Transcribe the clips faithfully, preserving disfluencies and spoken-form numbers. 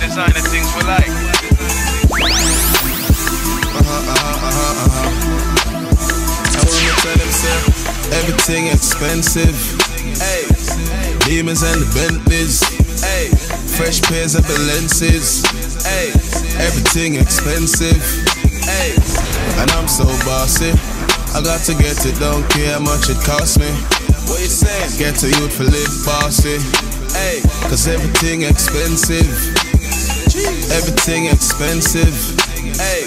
the designer things we like. Uh-huh, uh-huh, uh-huh, uh-huh. I wanna tell them, sir, everything expensive. Ay, demons and the Bentleys. Ay, fresh pairs of Balenciagas. Ay, everything expensive. Ay, and I'm so bossy. I got to get it, don't care how much it costs me. What you saying? Get to youth for live bossy. Ay, cause everything expensive. Everything expensive. Ay,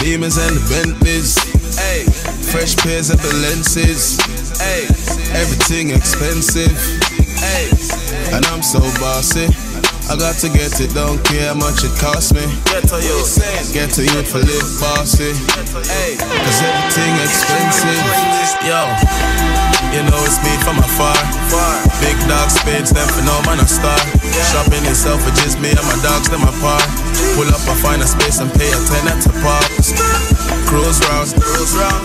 demons and the Bentleys. Ay, fresh pairs of Balenciagas. Ay, everything expensive. Ay, and I'm so bossy. I got to get it, don't care how much it costs me. Get to you, get to you for live bossy. Ay, cause everything expensive. Yo, you know it's me from afar. Big dog spades, them for no man a star. Shopping itself with just me and my dogs, them apart. Pull up, I find a space and pay a tenant to park. Cruise round,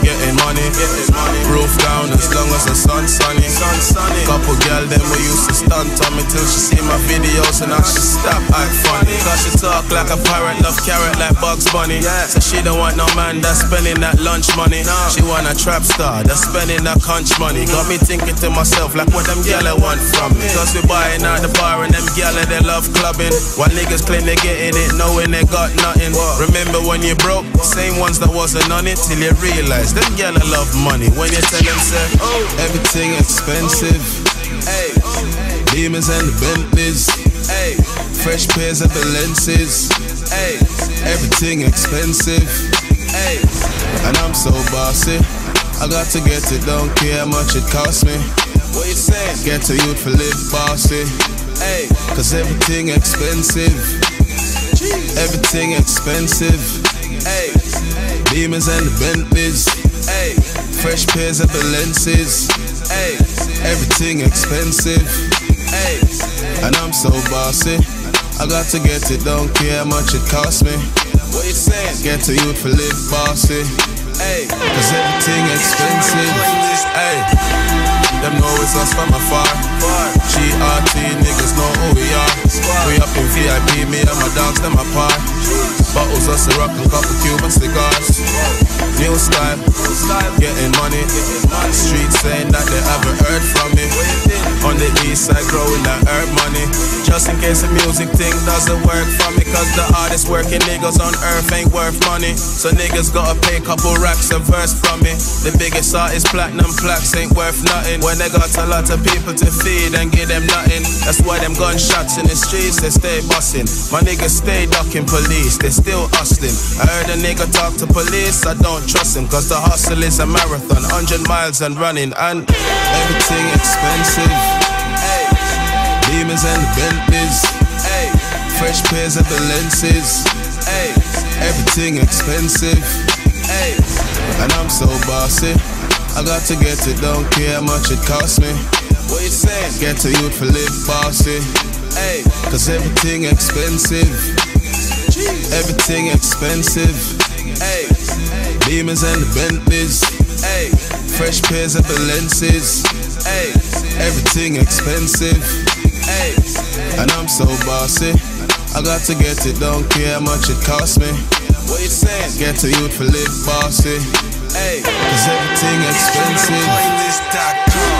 getting money. Roof down as long as the sun's sunny. Couple girl, them we used to stunt on me till she see my videos and I she stop act funny. Cause she talk like a pirate, love carrot like Bugs Bunny. So she don't want no man that's spending that lunch money. She want a trap star that's spending that conch money. Got me thinking to myself like what them gyal want from me. Cause we buying out the bar and them gyal they love clubbing. While niggas claim they getting it knowing they got nothing. Remember when you broke, same ones that wasn't on it. Till you realize them gyal love money. When you tell them say, oh, everything expensive. Ay, demons and the Bentleys. Ay, fresh pairs of Balenciagas. Ay, everything expensive. Ay, and I'm so bossy. I got to get it, don't care how much it costs me. What you saying? Get to youth for live bossy. Ay, cause everything expensive. Everything expensive. Ay, demons and the Bentleys. Ay, fresh pairs of Balenciagas. Ay, everything expensive. Ay, and I'm so bossy. I got to get it, don't care how much it costs me. What you saying? Get to youth for live bossy. Ay, cause everything expensive. Ay, them know it's us from afar. G R T niggas know who we are. We up in V I P, me and my dogs, them apart. Bottles of Syrak and couple Cuban cigars. New style, getting money. Streets saying that they haven't heard from me. On the east side growing that herb money. Just in case the music thing doesn't work for me. Cause the hardest working niggas on earth ain't worth money. So niggas gotta pay couple racks a verse from me. The biggest artist platinum plaques ain't worth nothing. When they got a lot of people to feed and give them nothing. That's why them gunshots in the streets they stay bussin'. My niggas stay ducking police, they still hustling. I heard a nigga talk to police, I don't trust him. Cause the hustle is a marathon, one hundred miles and running. And everything expensive. Ay, demons and the Bentleys. Ay, fresh pairs of Balenciagas. Ay, everything expensive. Ay, and I'm so bossy. I got to get it, don't care how much it costs me. What you saying? Get to youth for live bossy. Ay, cause everything expensive. Everything expensive. Ay, demons and the Bentleys. Ay, fresh pairs of Balenciagas. Ay, everything expensive. Ay, and I'm so bossy. I got to get it, don't care how much it costs me. What you saying? Get to youth for live bossy. Ay, cause everything expensive.